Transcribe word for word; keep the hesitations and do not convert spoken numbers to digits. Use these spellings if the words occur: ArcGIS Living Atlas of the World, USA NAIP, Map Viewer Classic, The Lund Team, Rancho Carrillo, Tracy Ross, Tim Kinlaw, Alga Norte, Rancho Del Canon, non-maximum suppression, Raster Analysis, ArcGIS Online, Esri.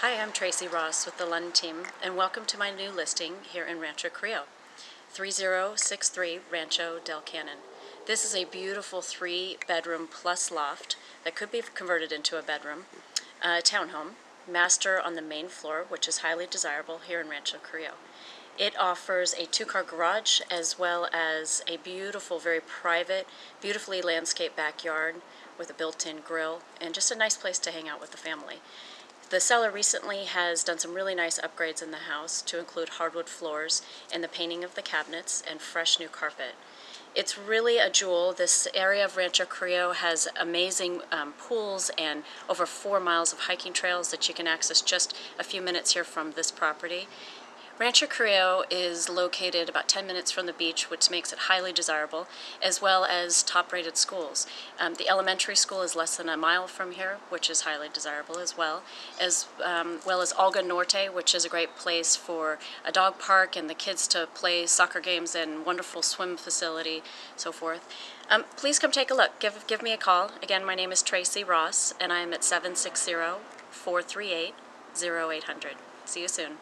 Hi, I'm Tracy Ross with the Lund Team, and welcome to my new listing here in Rancho Carrillo, three zero six three Rancho Del Canon. This is a beautiful three-bedroom plus loft that could be converted into a bedroom, uh, townhome, master on the main floor, which is highly desirable here in Rancho Carrillo. It offers a two-car garage as well as a beautiful, very private, beautifully landscaped backyard with a built-in grill and just a nice place to hang out with the family. The seller recently has done some really nice upgrades in the house to include hardwood floors and the painting of the cabinets and fresh new carpet. It's really a jewel. This area of Rancho Carrillo has amazing um, pools and over four miles of hiking trails that you can access just a few minutes here from this property. Rancho Carrillo is located about ten minutes from the beach, which makes it highly desirable, as well as top-rated schools. Um, the elementary school is less than a mile from here, which is highly desirable as well, as um, well as Alga Norte, which is a great place for a dog park and the kids to play soccer games and wonderful swim facility, so forth. Um, please come take a look. Give, give me a call. Again, my name is Tracy Ross, and I am at seven six zero, four three eight, zero eight hundred. See you soon.